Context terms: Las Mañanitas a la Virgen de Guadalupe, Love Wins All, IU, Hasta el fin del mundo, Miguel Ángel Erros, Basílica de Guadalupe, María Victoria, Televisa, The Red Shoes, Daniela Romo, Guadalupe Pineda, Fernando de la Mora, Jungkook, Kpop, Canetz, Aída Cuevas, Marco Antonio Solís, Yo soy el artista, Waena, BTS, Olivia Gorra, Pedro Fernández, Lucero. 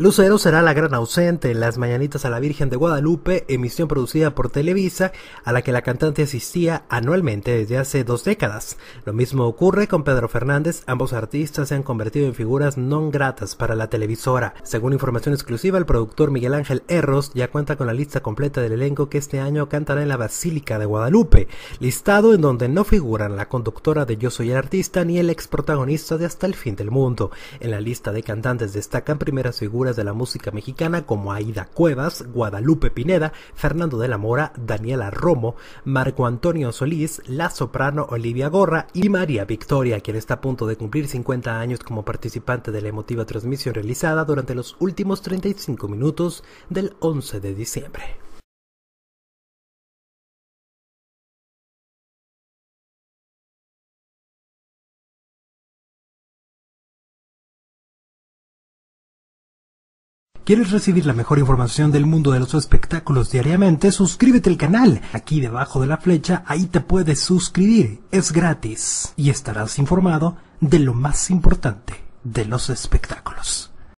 Lucero será la gran ausente en Las Mañanitas a la Virgen de Guadalupe, emisión producida por Televisa, a la que la cantante asistía anualmente desde hace 2 décadas. Lo mismo ocurre con Pedro Fernández, ambos artistas se han convertido en figuras non gratas para la televisora. Según información exclusiva, el productor Miguel Ángel Erros ya cuenta con la lista completa del elenco que este año cantará en la Basílica de Guadalupe, listado en donde no figuran la conductora de Yo Soy el Artista ni el ex protagonista de Hasta el Fin del Mundo. En la lista de cantantes destacan primeras figuras de la música mexicana como Aída Cuevas, Guadalupe Pineda, Fernando de la Mora, Daniela Romo, Marco Antonio Solís, la soprano Olivia Gorra y María Victoria, quien está a punto de cumplir 50 años como participante de la emotiva transmisión realizada durante los últimos 35 minutos del 11 de diciembre. ¿Quieres recibir la mejor información del mundo de los espectáculos diariamente? Suscríbete al canal. Aquí debajo de la flecha, ahí te puedes suscribir. Es gratis y estarás informado de lo más importante de los espectáculos.